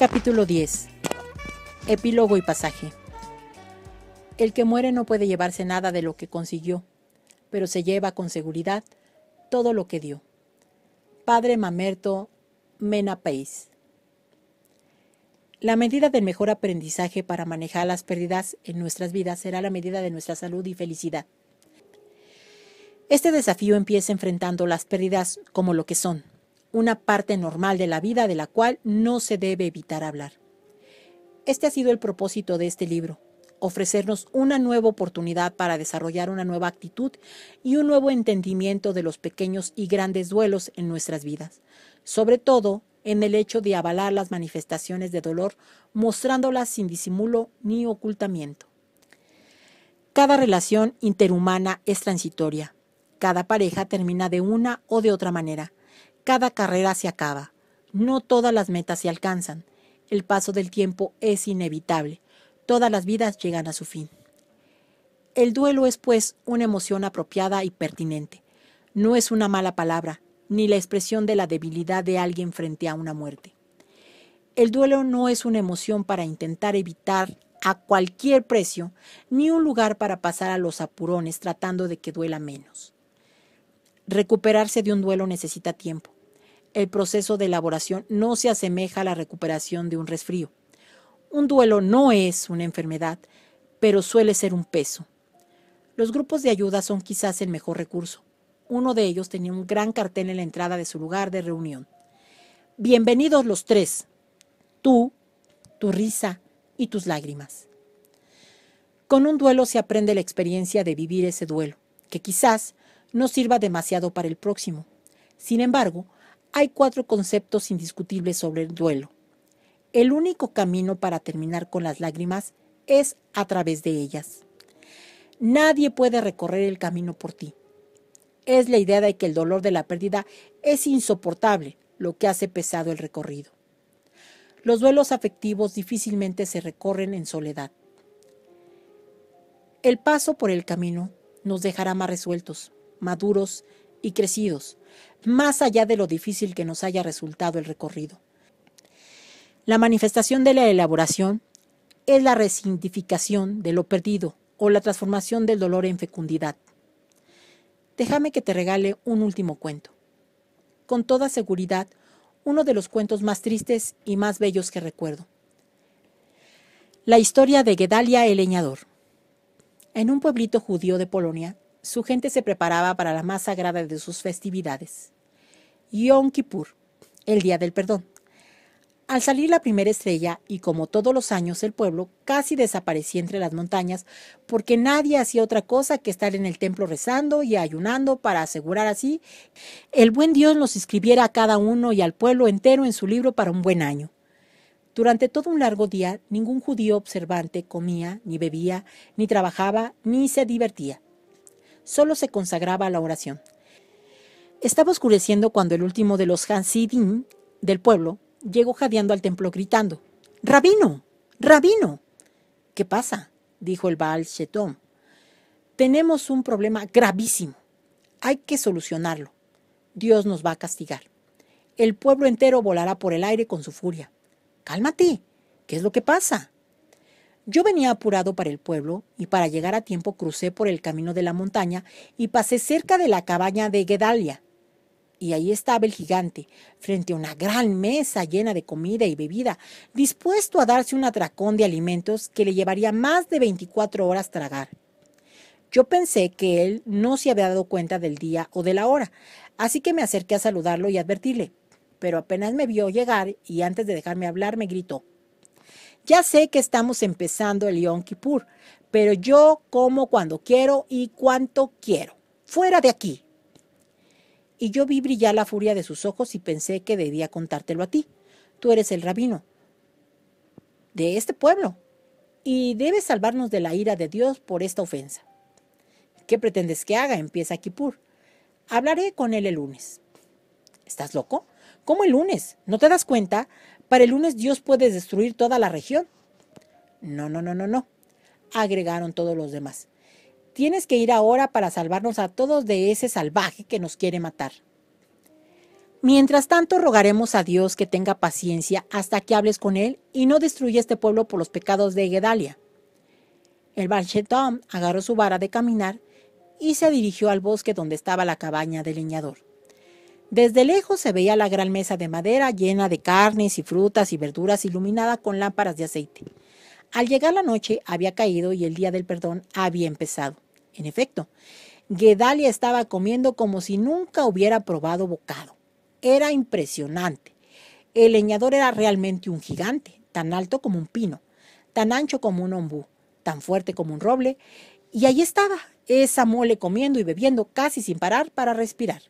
Capítulo 10. Epílogo y pasaje. El que muere no puede llevarse nada de lo que consiguió, pero se lleva con seguridad todo lo que dio. Padre Mamerto Mena Pais. La medida del mejor aprendizaje para manejar las pérdidas en nuestras vidas será la medida de nuestra salud y felicidad. Este desafío empieza enfrentando las pérdidas como lo que son, una parte normal de la vida de la cual no se debe evitar hablar. Este ha sido el propósito de este libro, ofrecernos una nueva oportunidad para desarrollar una nueva actitud y un nuevo entendimiento de los pequeños y grandes duelos en nuestras vidas, sobre todo en el hecho de avalar las manifestaciones de dolor, mostrándolas sin disimulo ni ocultamiento. Cada relación interhumana es transitoria. Cada pareja termina de una o de otra manera. Cada carrera se acaba. No todas las metas se alcanzan. El paso del tiempo es inevitable. Todas las vidas llegan a su fin. El duelo es, pues, una emoción apropiada y pertinente. No es una mala palabra, ni la expresión de la debilidad de alguien frente a una muerte. El duelo no es una emoción para intentar evitar a cualquier precio, ni un lugar para pasar a los apurones tratando de que duela menos. Recuperarse de un duelo necesita tiempo. El proceso de elaboración no se asemeja a la recuperación de un resfrío. Un duelo no es una enfermedad, pero suele ser un peso. Los grupos de ayuda son quizás el mejor recurso. Uno de ellos tenía un gran cartel en la entrada de su lugar de reunión. Bienvenidos los tres, tú, tu risa y tus lágrimas. Con un duelo se aprende la experiencia de vivir ese duelo, que quizás no sirva demasiado para el próximo. Sin embargo, hay cuatro conceptos indiscutibles sobre el duelo. El único camino para terminar con las lágrimas es a través de ellas. Nadie puede recorrer el camino por ti. Es la idea de que el dolor de la pérdida es insoportable, lo que hace pesado el recorrido. Los duelos afectivos difícilmente se recorren en soledad. El paso por el camino nos dejará más resueltos, maduros y crecidos, más allá de lo difícil que nos haya resultado el recorrido. La manifestación de la elaboración es la resignificación de lo perdido o la transformación del dolor en fecundidad. Déjame que te regale un último cuento. Con toda seguridad, uno de los cuentos más tristes y más bellos que recuerdo. La historia de Gedalia el leñador. En un pueblito judío de Polonia, su gente se preparaba para la más sagrada de sus festividades, Yom Kippur, el Día del Perdón. Al salir la primera estrella, y como todos los años, el pueblo casi desaparecía entre las montañas porque nadie hacía otra cosa que estar en el templo rezando y ayunando para asegurar así el buen Dios nos inscribiera a cada uno y al pueblo entero en su libro para un buen año. Durante todo un largo día, ningún judío observante comía, ni bebía, ni trabajaba, ni se divertía. Solo se consagraba a la oración. Estaba oscureciendo cuando el último de los Hansidín del pueblo llegó jadeando al templo gritando, «¡Rabino! ¡Rabino!». «¿Qué pasa?», dijo el Baal Shem Tov. «Tenemos un problema gravísimo. Hay que solucionarlo. Dios nos va a castigar. El pueblo entero volará por el aire con su furia». «¡Cálmate! ¿Qué es lo que pasa?». Yo venía apurado para el pueblo y para llegar a tiempo crucé por el camino de la montaña y pasé cerca de la cabaña de Gedalia. Y ahí estaba el gigante, frente a una gran mesa llena de comida y bebida, dispuesto a darse un atracón de alimentos que le llevaría más de 24 horas tragar. Yo pensé que él no se había dado cuenta del día o de la hora, así que me acerqué a saludarlo y advertirle. Pero apenas me vio llegar y antes de dejarme hablar me gritó, «Ya sé que estamos empezando el Yom Kippur, pero yo como cuando quiero y cuanto quiero. ¡Fuera de aquí!». Y yo vi brillar la furia de sus ojos y pensé que debía contártelo a ti. Tú eres el rabino de este pueblo y debes salvarnos de la ira de Dios por esta ofensa. ¿Qué pretendes que haga? Empieza Kippur. Hablaré con él el lunes. ¿Estás loco? ¿Cómo el lunes? ¿No te das cuenta? Para el lunes Dios puede destruir toda la región. No, agregaron todos los demás. Tienes que ir ahora para salvarnos a todos de ese salvaje que nos quiere matar. Mientras tanto, rogaremos a Dios que tenga paciencia hasta que hables con él y no destruya este pueblo por los pecados de Gedalia. El Baal Shem Tov agarró su vara de caminar y se dirigió al bosque donde estaba la cabaña del leñador. Desde lejos se veía la gran mesa de madera llena de carnes y frutas y verduras iluminada con lámparas de aceite. Al llegar la noche había caído y el día del perdón había empezado. En efecto, Gedalia estaba comiendo como si nunca hubiera probado bocado. Era impresionante. El leñador era realmente un gigante, tan alto como un pino, tan ancho como un ombú, tan fuerte como un roble, y ahí estaba, esa mole comiendo y bebiendo casi sin parar para respirar.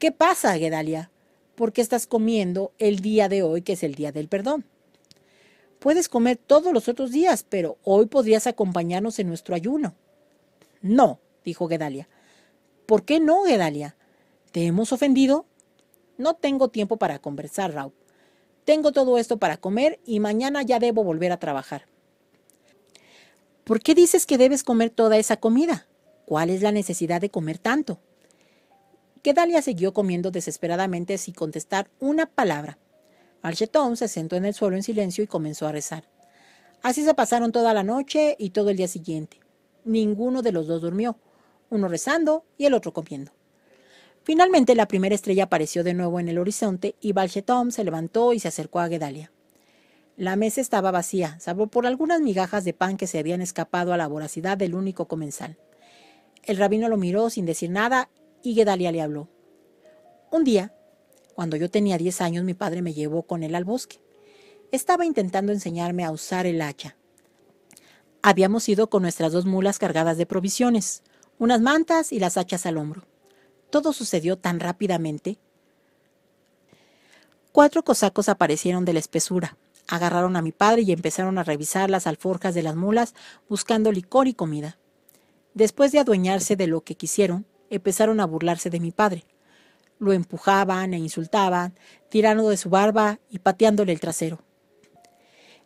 ¿Qué pasa, Gedalia? ¿Por qué estás comiendo el día de hoy, que es el día del perdón? Puedes comer todos los otros días, pero hoy podrías acompañarnos en nuestro ayuno. No, dijo Gedalia. ¿Por qué no, Gedalia? ¿Te hemos ofendido? No tengo tiempo para conversar, Raúl. Tengo todo esto para comer y mañana ya debo volver a trabajar. ¿Por qué dices que debes comer toda esa comida? ¿Cuál es la necesidad de comer tanto? Gedalia siguió comiendo desesperadamente sin contestar una palabra. Baal Shem Tov se sentó en el suelo en silencio y comenzó a rezar. Así se pasaron toda la noche y todo el día siguiente. Ninguno de los dos durmió, uno rezando y el otro comiendo. Finalmente, la primera estrella apareció de nuevo en el horizonte y Baal Shem Tov se levantó y se acercó a Gedalia. La mesa estaba vacía, salvo por algunas migajas de pan que se habían escapado a la voracidad del único comensal. El rabino lo miró sin decir nada y Gedalia le habló. Un día, cuando yo tenía 10 años, mi padre me llevó con él al bosque. Estaba intentando enseñarme a usar el hacha. Habíamos ido con nuestras dos mulas cargadas de provisiones, unas mantas y las hachas al hombro. Todo sucedió tan rápidamente. 4 cosacos aparecieron de la espesura. Agarraron a mi padre y empezaron a revisar las alforjas de las mulas buscando licor y comida. Después de adueñarse de lo que quisieron, empezaron a burlarse de mi padre. Lo empujaban e insultaban, tirando de su barba y pateándole el trasero.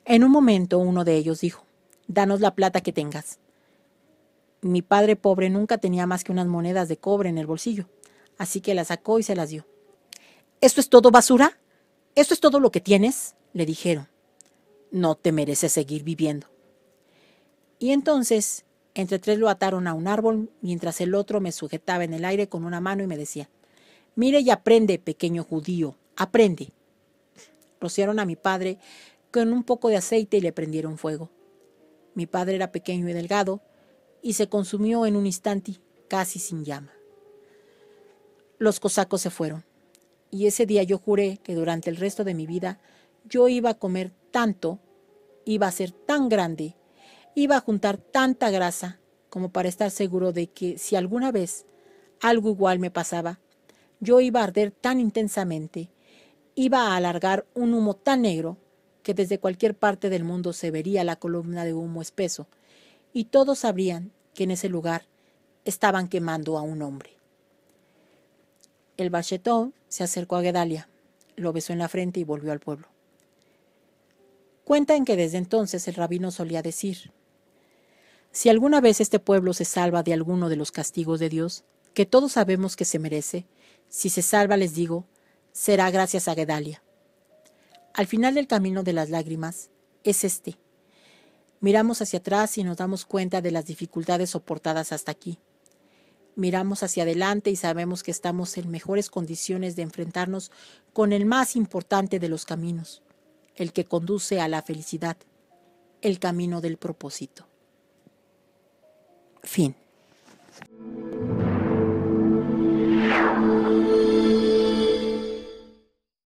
En un momento uno de ellos dijo, «Danos la plata que tengas». Mi padre pobre nunca tenía más que unas monedas de cobre en el bolsillo, así que las sacó y se las dio. «¿Esto es todo, basura? ¿Esto es todo lo que tienes?», le dijeron. «No te mereces seguir viviendo». Y entonces, entre 3 lo ataron a un árbol, mientras el otro me sujetaba en el aire con una mano y me decía, «Mire y aprende, pequeño judío, aprende». Rociaron a mi padre con un poco de aceite y le prendieron fuego. Mi padre era pequeño y delgado y se consumió en un instante casi sin llama. Los cosacos se fueron y ese día yo juré que durante el resto de mi vida yo iba a comer tanto, iba a ser tan grande, iba a juntar tanta grasa como para estar seguro de que si alguna vez algo igual me pasaba, yo iba a arder tan intensamente, iba a alargar un humo tan negro que desde cualquier parte del mundo se vería la columna de humo espeso y todos sabrían que en ese lugar estaban quemando a un hombre. El Baal Shem Tov se acercó a Gedalia, lo besó en la frente y volvió al pueblo. Cuentan que desde entonces el rabino solía decir, «Si alguna vez este pueblo se salva de alguno de los castigos de Dios, que todos sabemos que se merece, si se salva, les digo, será gracias a Gedalia». Al final del camino de las lágrimas es este. Miramos hacia atrás y nos damos cuenta de las dificultades soportadas hasta aquí. Miramos hacia adelante y sabemos que estamos en mejores condiciones de enfrentarnos con el más importante de los caminos, el que conduce a la felicidad, el camino del propósito. Fin.